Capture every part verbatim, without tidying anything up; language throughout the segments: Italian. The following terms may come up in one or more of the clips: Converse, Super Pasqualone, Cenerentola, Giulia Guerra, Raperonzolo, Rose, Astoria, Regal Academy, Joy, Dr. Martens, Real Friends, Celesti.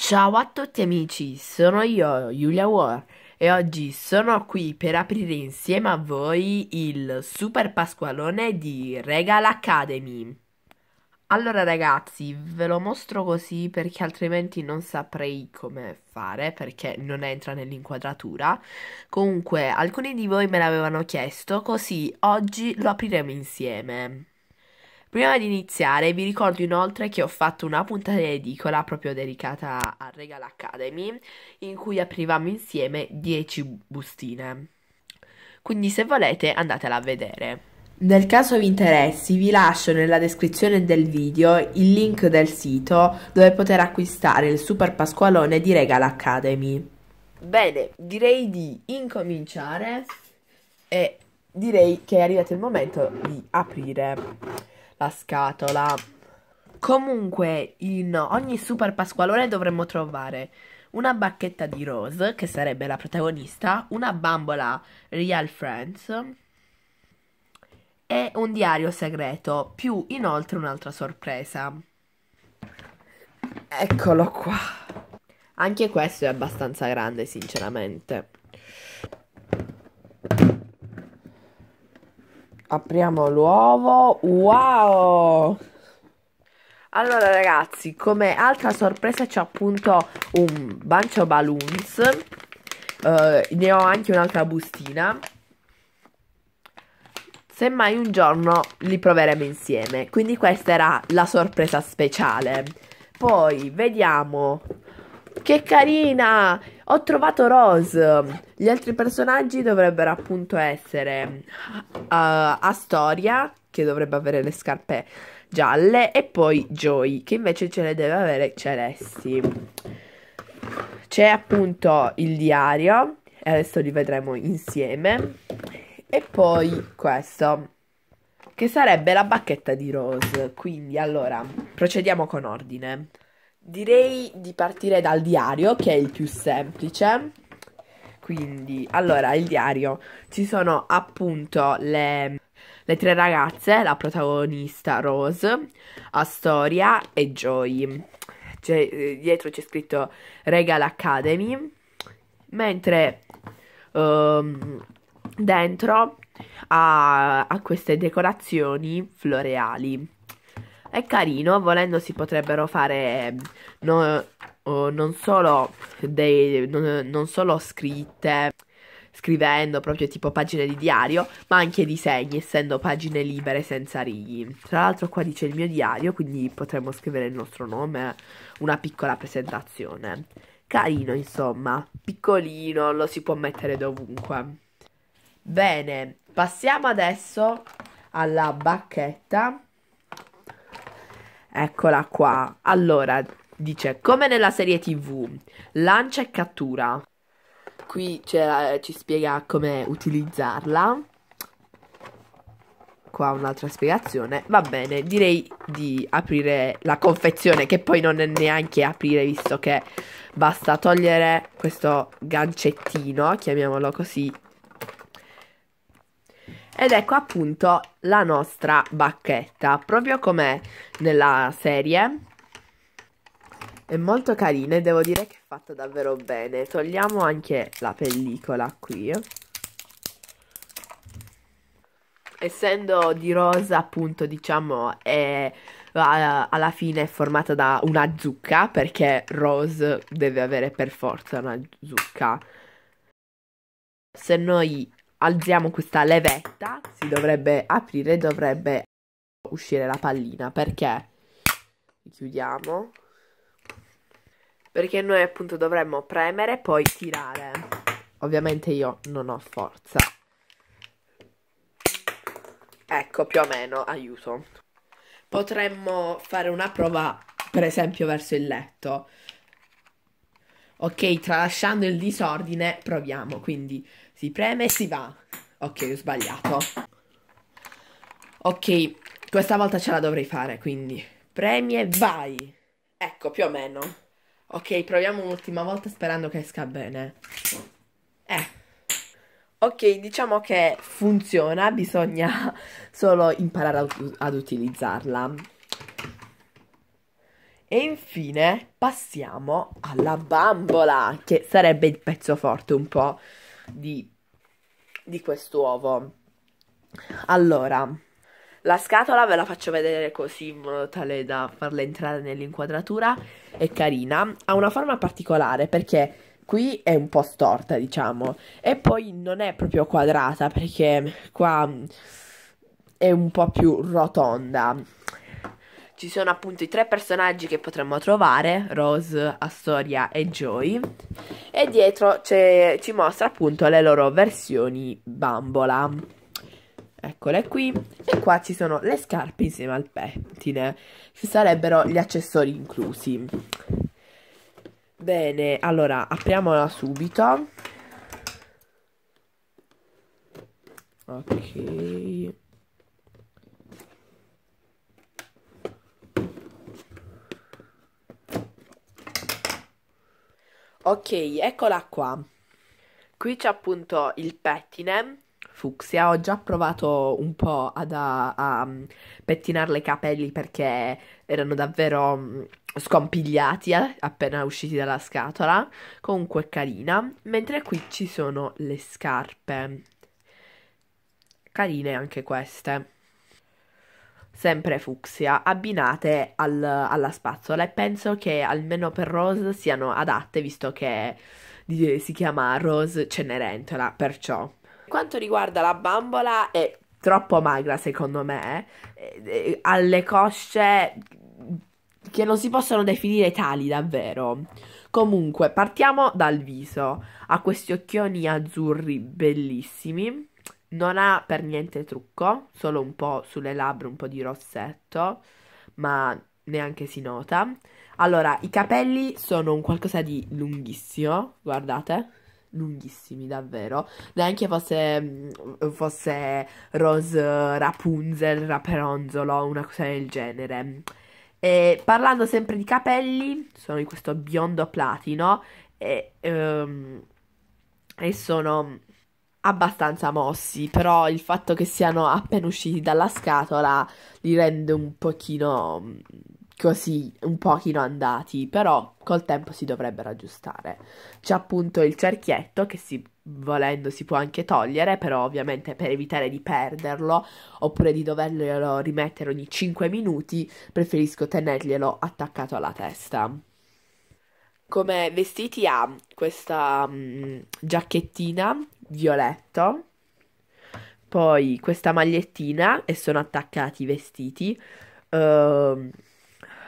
Ciao a tutti amici, sono io, Giulia Guerra, e oggi sono qui per aprire insieme a voi il super pasqualone di Regal Academy. Allora ragazzi, ve lo mostro così perché altrimenti non saprei come fare, perché non entra nell'inquadratura. Comunque, alcuni di voi me l'avevano chiesto, così oggi lo apriremo insieme. Prima di iniziare vi ricordo inoltre che ho fatto una puntata edicola proprio dedicata a Regal Academy in cui aprivamo insieme dieci bustine, quindi se volete andatela a vedere. Nel caso vi interessi vi lascio nella descrizione del video il link del sito dove poter acquistare il super pasqualone di Regal Academy. Bene, direi di incominciare e direi che è arrivato il momento di aprire la scatola. Comunque in ogni super pasqualone dovremmo trovare una bacchetta di Rose, che sarebbe la protagonista, una bambola Real Friends e un diario segreto, più inoltre un'altra sorpresa. Eccolo qua. Anche questo è abbastanza grande sinceramente. Apriamo l'uovo. Wow! Allora ragazzi, come altra sorpresa c'è appunto un bunch of balloons. uh, Ne ho anche un'altra bustina. Semmai un giorno li proveremo insieme. Quindi questa era la sorpresa speciale. Poi vediamo. Che carina! Ho trovato Rose. Gli altri personaggi dovrebbero appunto essere uh, Astoria, che dovrebbe avere le scarpe gialle, e poi Joy, che invece ce le deve avere Celesti. C'è appunto il diario e adesso li vedremo insieme. E poi questo, che sarebbe la bacchetta di Rose. Quindi allora procediamo con ordine. Direi di partire dal diario, che è il più semplice. Quindi, allora, il diario. Ci sono appunto le, le tre ragazze, la protagonista Rose, Astoria e Joy. Dietro c'è scritto Regal Academy, mentre um, dentro ha, ha queste decorazioni floreali. È carino, volendo si potrebbero fare no, oh, non, solo dei, no, non solo scritte, scrivendo proprio tipo pagine di diario, ma anche disegni, essendo pagine libere senza righe. Tra l'altro qua dice il mio diario, quindi potremmo scrivere il nostro nome, una piccola presentazione. Carino insomma, piccolino, lo si può mettere dovunque. Bene, passiamo adesso alla bacchetta. Eccola qua. Allora, dice, come nella serie tv, lancia e cattura. Qui ci spiega come utilizzarla. Qua un'altra spiegazione. Va bene, direi di aprire la confezione, che poi non è neanche aprire, visto che basta togliere questo gancettino, chiamiamolo così. Ed ecco appunto la nostra bacchetta, proprio come nella serie. È molto carina e devo dire che è fatta davvero bene. Togliamo anche la pellicola qui. Essendo di rosa appunto, diciamo, è, alla fine è formata da una zucca, perché Rose deve avere per forza una zucca. Se noi alziamo questa levetta, si dovrebbe aprire e dovrebbe uscire la pallina. Perché? Chiudiamo. Perché noi appunto dovremmo premere e poi tirare. Ovviamente io non ho forza. Ecco, più o meno, aiuto. Potremmo fare una prova, per esempio, verso il letto. Ok, tralasciando il disordine, proviamo. Quindi si preme e si va. Ok, ho sbagliato. Ok, questa volta ce la dovrei fare, quindi premi e vai. Ecco, più o meno. Ok, proviamo un'ultima volta sperando che esca bene. Eh. Ok, diciamo che funziona, bisogna solo imparare ad, ad utilizzarla. E infine passiamo alla bambola, che sarebbe il pezzo forte un po' di, di quest'uovo. Allora, la scatola ve la faccio vedere così in modo tale da farla entrare nell'inquadratura. È carina, ha una forma particolare perché qui è un po' storta, diciamo, e poi non è proprio quadrata perché qua è un po' più rotonda. Ci sono appunto i tre personaggi che potremmo trovare, Rose, Astoria e Joy, e dietro ci mostra appunto le loro versioni bambola. Eccole qui, e qua ci sono le scarpe insieme al pettine, ci sarebbero gli accessori inclusi. Bene, allora apriamola subito. Ok. Ok, eccola qua. Qui c'è appunto il pettine fucsia. Ho già provato un po' ad a, a pettinarle i capelli perché erano davvero scompigliati eh, appena usciti dalla scatola. Comunque carina. Mentre qui ci sono le scarpe, carine anche queste, sempre fucsia, abbinate al, alla spazzola, e penso che almeno per Rose siano adatte visto che si chiama Rose Cenerentola, perciò. Quanto riguarda la bambola, è troppo magra secondo me, eh? Ha le cosce che non si possono definire tali davvero. Comunque partiamo dal viso, ha questi occhioni azzurri bellissimi, non ha per niente trucco, solo un po' sulle labbra un po' di rossetto, ma neanche si nota. Allora, i capelli sono un qualcosa di lunghissimo, guardate, lunghissimi davvero, neanche fosse, fosse Rose Rapunzel, Raperonzolo, una cosa del genere. E parlando sempre di capelli, sono di questo biondo platino e, um, e sono abbastanza mossi, però il fatto che siano appena usciti dalla scatola li rende un pochino così, un pochino andati, però col tempo si dovrebbero aggiustare. C'è appunto il cerchietto che si, volendo si può anche togliere, però ovviamente per evitare di perderlo oppure di doverlo rimettere ogni cinque minuti preferisco tenerglielo attaccato alla testa. Come vestiti ha questa mh, giacchettina violetto, poi questa magliettina, e sono attaccati i vestiti uh,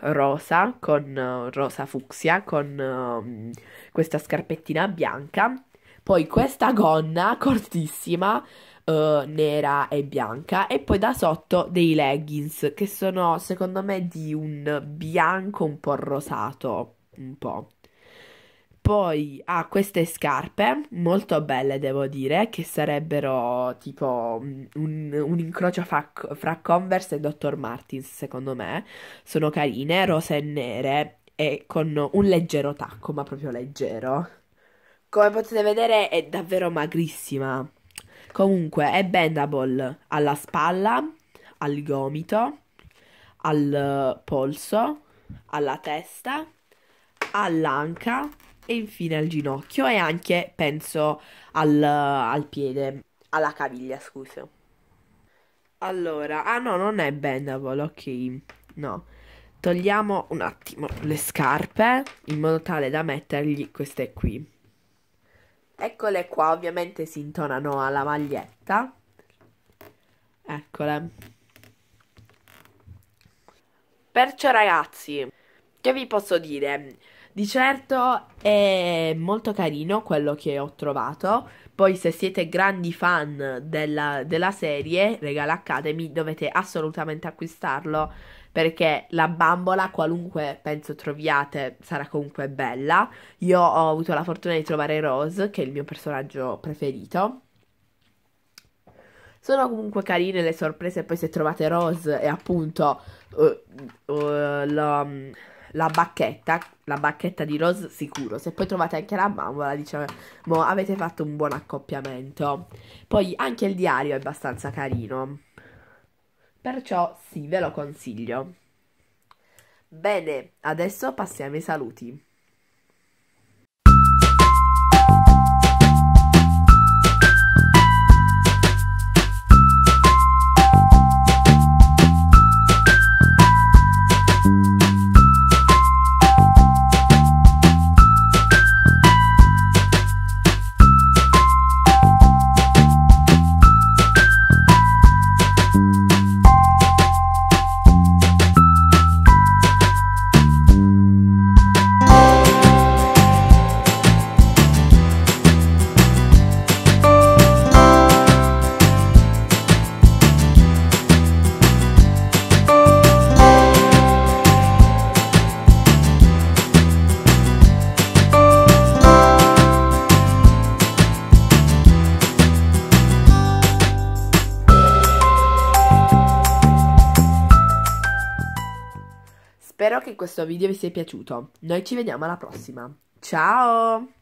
rosa con uh, rosa fucsia con uh, questa scarpettina bianca, poi questa gonna cortissima uh, nera e bianca, e poi da sotto dei leggings che sono secondo me di un bianco un po' rosato un po'. Poi ha queste scarpe molto belle, devo dire, che sarebbero tipo un, un incrocio fra, fra Converse e doctor Martens, secondo me. Sono carine, rose e nere, e con un leggero tacco, ma proprio leggero. Come potete vedere è davvero magrissima. Comunque è bendable alla spalla, al gomito, al polso, alla testa, all'anca e infine al ginocchio, e anche penso al, al piede, alla caviglia, scusa. Allora, ah no, non è bendable, ok, no. Togliamo un attimo le scarpe in modo tale da mettergli queste qui. Eccole qua, ovviamente si intonano alla maglietta. Eccole. Perciò ragazzi, che vi posso dire? Di certo è molto carino quello che ho trovato. Poi se siete grandi fan della, della serie Regal Academy dovete assolutamente acquistarlo, perché la bambola, qualunque penso troviate, sarà comunque bella. Io ho avuto la fortuna di trovare Rose, che è il mio personaggio preferito. Sono comunque carine le sorprese. Poi se trovate Rose e appunto uh, uh, la... La bacchetta, la bacchetta di Rose sicuro. Se poi trovate anche la bambola, diciamo, avete fatto un buon accoppiamento. Poi anche il diario è abbastanza carino, perciò sì, ve lo consiglio. Bene, adesso passiamo ai saluti. Spero che questo video vi sia piaciuto. Noi ci vediamo alla prossima. Ciao!